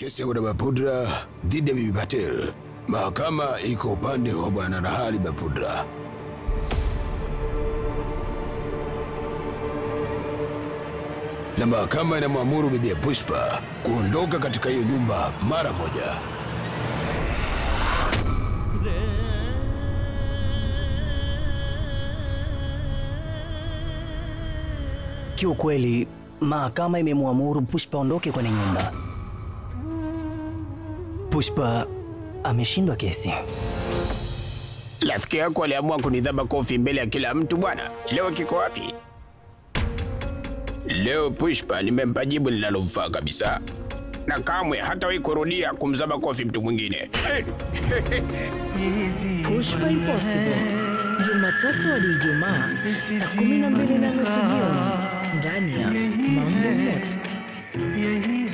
Kesi ya Bapudra dhidi ya Bibi Patel. Mahakama iko upande wa Bwana Rahali Bapudra. Na mahakama inamwamuru Bibi Pushpa kuondoka katika hiyo nyumba mara moja. Kiukweli, mahakama imemwamuru Pushpa ondoke kwenye nyumba. Pushpa ameshindwa kesi. Rafiki yako aliamua kunidhaba kofi mbele ya kila mtu bwana. Leo kiko wapi? Leo Pushpa nimempa jibu linalofaa kabisa. Na kamwe hatawahi kurudia kumzaba kofi mtu mwingine. Pushpa impossible. Jumatatu hadi Ijumaa saa 12:30 jioni ndani ya Mambo Moto.